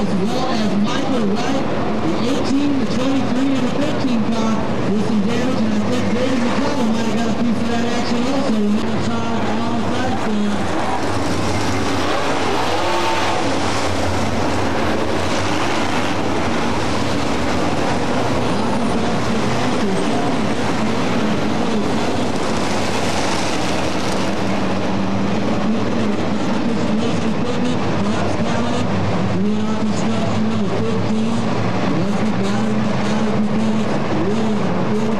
as well as Michael Wright, the 18, the 23, and the 13 car with some damage. And I think Brady McCullough might have got a piece of that action also. He's going to try alongside Sam. Construction number 15, Leslie Ballard, Mechanics, William Field.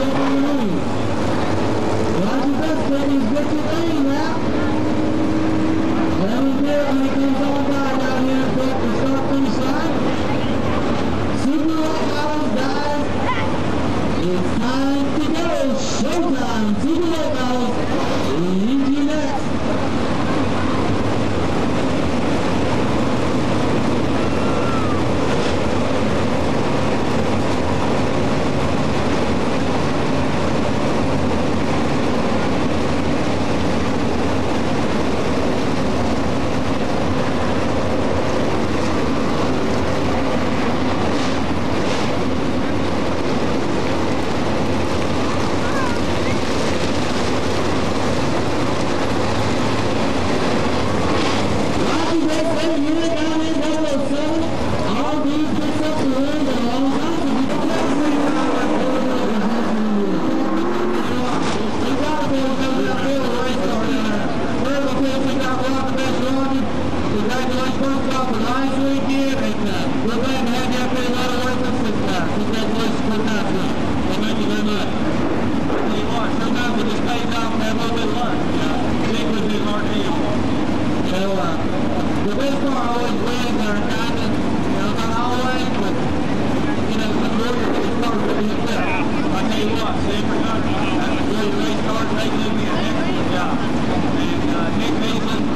Mason,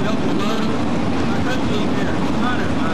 Delta Lotus, I couldn't be here.